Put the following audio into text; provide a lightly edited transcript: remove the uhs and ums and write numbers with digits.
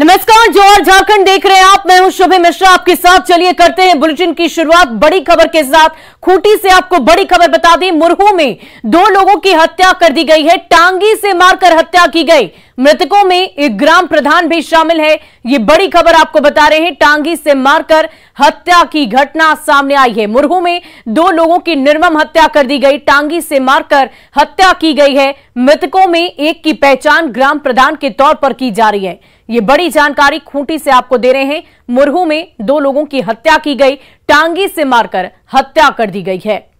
नमस्कार, जोहर झारखंड देख रहे हैं आप। मैं हूं शुभम मिश्रा आपके साथ। चलिए करते हैं बुलेटिन की शुरुआत बड़ी खबर के साथ। खूंटी से आपको बड़ी खबर बता दें, मुरहू में 2 लोगों की हत्या कर दी गई है। टांगी से मारकर हत्या की गई। मृतकों में एक ग्राम प्रधान भी शामिल है। ये बड़ी खबर आपको बता रहे हैं, टांगी से मारकर हत्या की घटना सामने आई है। मुरहू में 2 लोगों की निर्मम हत्या कर दी गई, टांगी से मारकर हत्या की गई है। मृतकों में एक की पहचान ग्राम प्रधान के तौर पर की जा रही है। ये बड़ी जानकारी खूंटी से आपको दे रहे हैं। मुरहू में 2 लोगों की हत्या की गई, टांगी से मारकर हत्या कर दी गई है।